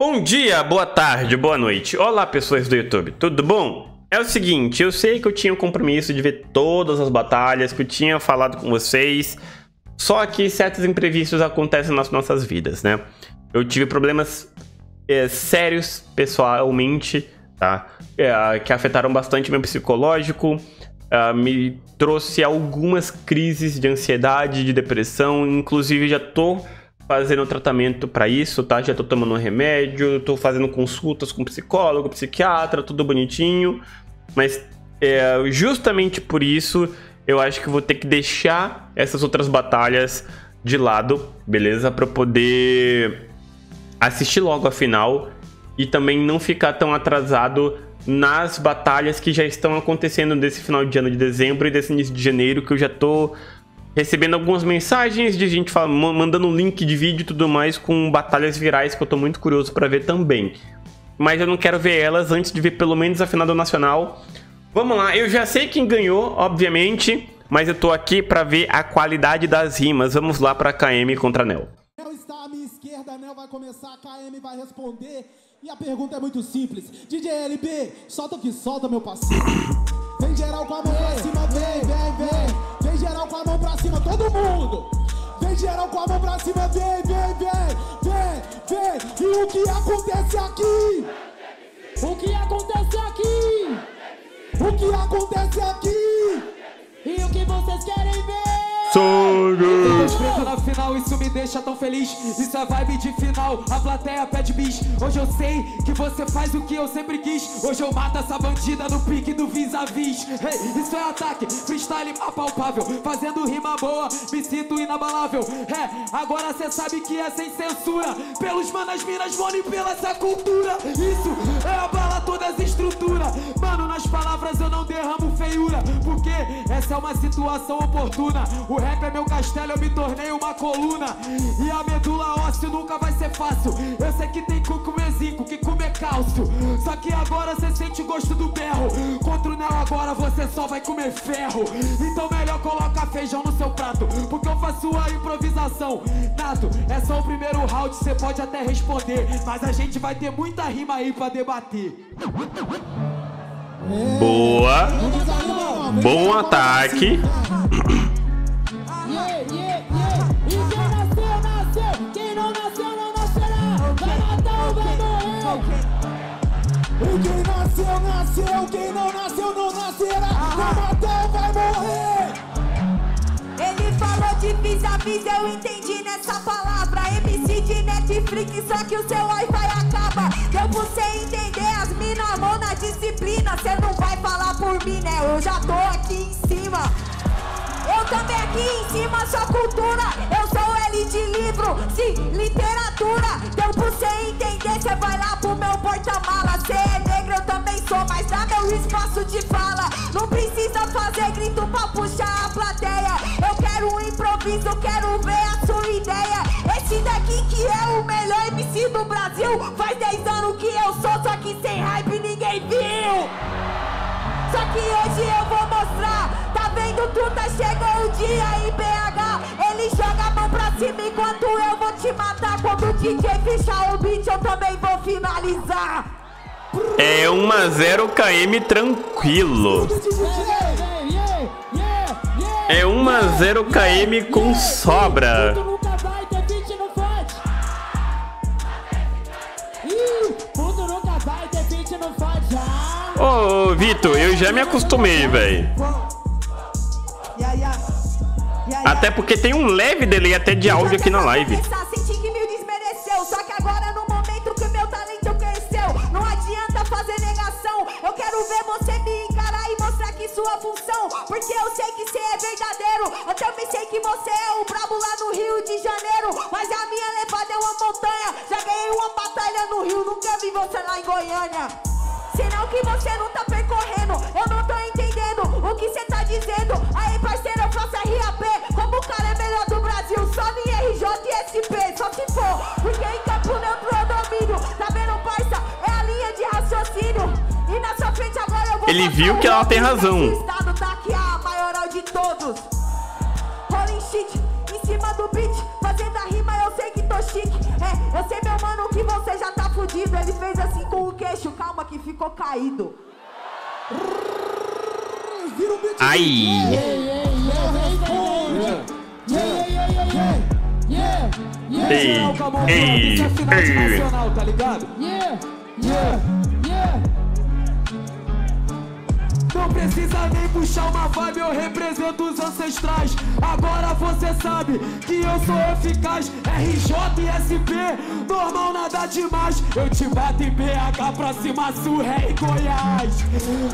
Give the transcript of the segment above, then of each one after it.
Bom dia, boa tarde, boa noite. Olá, pessoas do YouTube, tudo bom? É o seguinte, eu sei que eu tinha o compromisso de ver todas as batalhas, que eu tinha falado com vocês, só que certos imprevistos acontecem nas nossas vidas, né? Eu tive problemas sérios pessoalmente, tá? Que afetaram bastante meu psicológico, me trouxe algumas crises de ansiedade, de depressão, inclusive já tô fazendo tratamento para isso, tá? Já tô tomando remédio, tô fazendo consultas com psicólogo, psiquiatra, tudo bonitinho. Mas justamente por isso, eu acho que vou ter que deixar essas outras batalhas de lado, beleza? Para poder assistir logo a final e também não ficar tão atrasado nas batalhas que já estão acontecendo desse final de ano de dezembro e desse início de janeiro, que eu já tô recebendo algumas mensagens de gente mandando link de vídeo e tudo mais com batalhas virais que eu tô muito curioso pra ver também. Mas eu não quero ver elas antes de ver pelo menos a final do Nacional. Vamos lá, eu já sei quem ganhou, obviamente, mas eu tô aqui pra ver a qualidade das rimas. Vamos lá pra KM contra Nel. Nel está à minha esquerda, Nel vai começar, KM vai responder. E a pergunta é muito simples. DJ LP, solta o que solta, meu parceiro. Vem geral com a mão pra cima, vem, vem, vem. Vem geral com a mão pra cima, todo mundo! Vem geral com a mão pra cima, vem, vem, vem, vem, vem! E o que acontece aqui? O que acontece aqui? O que acontece aqui? E o que vocês querem ver? Preta na final, isso me deixa tão feliz. Isso é vibe de final, a plateia pede bis. Hoje eu sei que você faz o que eu sempre quis. Hoje eu mato essa bandida no pique do vis-a-vis. Hey, isso é ataque, freestyle apalpável. Fazendo rima boa, me sinto inabalável. Agora cê sabe que é sem censura. Pelos manas, minas, mole pela essa cultura. Isso é abala todas as estruturas. Mano, nas palavras eu não derramo feiura, porque essa é uma situação oportuna. O rap é meu castelo, eu me tornei uma coluna. E a medula óssea nunca vai ser fácil. Eu sei que tem que comer zinco, que comer cálcio. Só que agora você sente o gosto do berro. Contra o Nel agora você só vai comer ferro. Então melhor coloca feijão no seu prato, porque eu faço a improvisação. Nato, é só o primeiro round, você pode até responder, mas a gente vai ter muita rima aí pra debater. Boa. Bom ataque. Quem nasceu, nasceu, quem não nasceu, não nascerá. Vai matar, vai morrer. Ele falou de vis-a-vis, eu entendi nessa palavra. MC de Netflix, só que o seu Wi-Fi acaba. Deu pra você entender, as mina mão na disciplina. Cê não vai falar por mim, né? Eu já tô aqui em cima. Eu também aqui em cima, só cultura. Eu sou L de livro, sim, literatura. Deu pra você entender, cê vai lá pro meu porta-mala. Cê é negro, eu também sou, mas dá meu espaço de fala. Não precisa fazer grito pra puxar a plateia. Eu quero um improviso, quero ver a sua ideia. Esse daqui que é o melhor MC do Brasil. Faz 10 anos que eu sou, só que sem hype ninguém viu. Só que hoje eu vou mostrar. Tá vendo, Tuta, chegou o dia em BH. Ele joga a mão pra cima enquanto eu vou te matar. Quando o DJ fechar o beat, eu também vou finalizar. É 1-0 KM tranquilo. É 1-0 KM com sobra. Ô, Vitor, eu já me acostumei, velho. Até porque tem um leve delay até de áudio aqui na live. Senti que me desmereceu, só que agora no momento que meu talento cresceu, não adianta fazer negação. Eu quero ver você me encarar e mostrar que sua função, porque eu sei que você é verdadeiro. Eu também sei que você é o brabo lá no Rio de Janeiro, mas a minha levada é uma montanha. Já ganhei uma batalha no Rio, nunca vi você lá em Goiânia. Sinal que você não tá percorrendo, eu não tô entendendo o que cê tá dizendo. Aí, parceiro, eu faço RAP, como o cara é melhor do Brasil, só em RJ e SP, só se for, porque em campo neutro eu domínio. Tá vendo, parça? É a linha de raciocínio. E na sua frente agora eu vou... Ele viu que ela tem razão. Estado tá aqui a maioral de todos. Rolling shit, em cima do beat, fazendo a rima, eu sei que tô chique. É, eu sei, meu mano, que você já tá fudido. batida, ele fez assim com o queixo. Calma que ficou caído. Vira o beat. Aí. Ei, ei, tá ligado? Não precisa nem puxar uma vibe, eu represento os ancestrais. Agora você sabe que eu sou eficaz. RJ e SP, normal, nada demais. Eu te bato em BH, próxima sul, é em Goiás.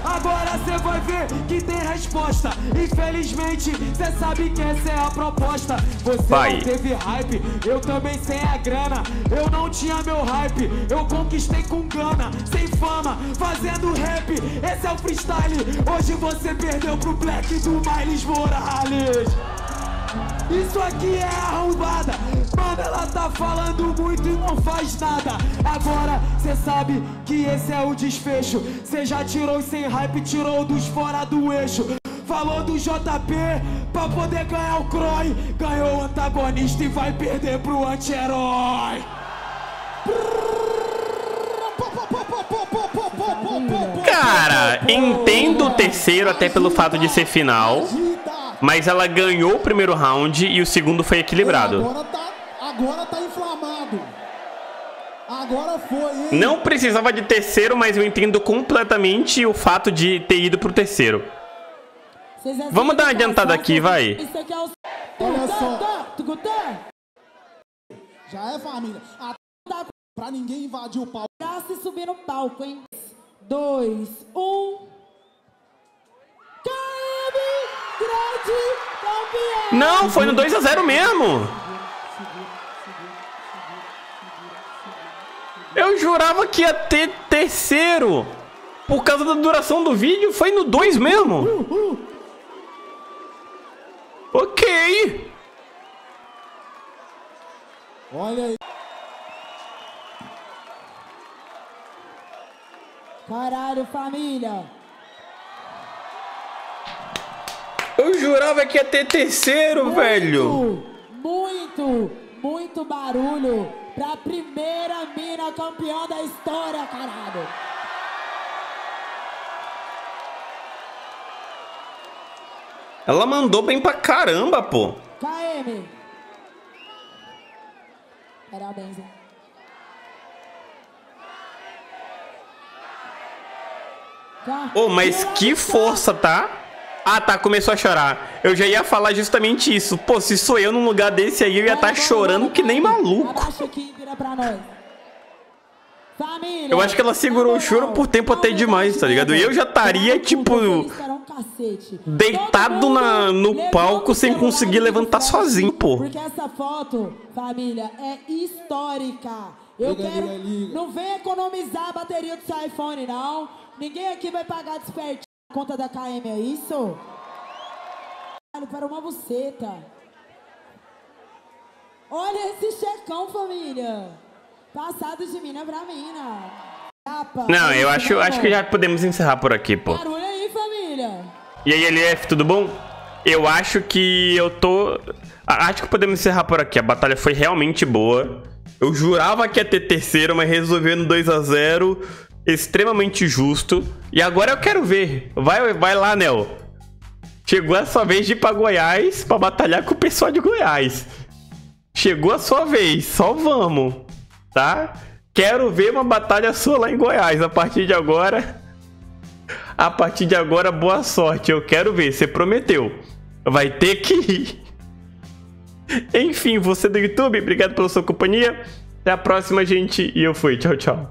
Agora você vai ver que tem resposta. Infelizmente, você sabe que essa é a proposta. Você não teve hype, eu também sem a grana. Eu não tinha meu hype, eu conquistei com gana. Sem fama, fazendo rap, esse é o freestyle. Hoje você perdeu pro black do Miles Morales. Isso aqui é arrombada. Mano, ela tá falando muito e não faz nada. Agora cê sabe que esse é o desfecho. Cê já tirou sem hype, tirou dos fora do eixo. Falou do JP pra poder ganhar o CROI. Ganhou o antagonista e vai perder pro anti-herói. Cara, entendo o terceiro até pelo fato de ser final, mas ela ganhou o primeiro round e o segundo foi equilibrado. Agora tá inflamado. Agora foi, hein? Não precisava de terceiro, mas eu entendo completamente o fato de ter ido pro terceiro. Vamos dar uma adiantada aqui, vai. Olha só. Já é família. Pra ninguém invadir o palco. Já se subir no palco, hein? 2, 1. Kaemy, grande campeão! Não, foi no 2-0 mesmo. Eu jurava que ia ter terceiro. Por causa da duração do vídeo, foi no 2 mesmo. Ok. Olha aí. Caralho, família! Eu jurava que ia ter terceiro, muito, velho! Muito barulho pra primeira mina campeã da história, caralho! Ela mandou bem pra caramba, pô! KM! Parabéns, hein? Oh, mas que força, tá? Ah, tá, começou a chorar. Eu já ia falar justamente isso. Pô, se sou eu num lugar desse aí, eu ia estar chorando que nem maluco. Eu acho que ela segurou o choro por tempo até demais, tá ligado? E eu já estaria, tipo, deitado no palco sem conseguir levantar sozinho, pô. Porque essa foto, família, é histórica. Eu quero... Não vem economizar a bateria do seu iPhone, não. Ninguém aqui vai pagar despertinho na conta da KM, é isso? Caralho, para uma buceta. Olha esse checão, família. Passado de mina pra mina. Capa, não, eu acho que já podemos encerrar por aqui, pô. Barulho aí, família. E aí, LF, tudo bom? Eu acho que eu tô... Acho que podemos encerrar por aqui. A batalha foi realmente boa. Eu jurava que ia ter terceiro, mas resolveu no 2-0... Extremamente justo. E agora eu quero ver. Vai lá, Nel. Chegou a sua vez de ir pra Goiás pra batalhar com o pessoal de Goiás. Chegou a sua vez. Só vamos, tá? Quero ver uma batalha sua lá em Goiás. A partir de agora... A partir de agora, boa sorte. Eu quero ver. Você prometeu. Vai ter que ir. Enfim, você do YouTube, obrigado pela sua companhia. Até a próxima, gente. E eu fui. Tchau, tchau.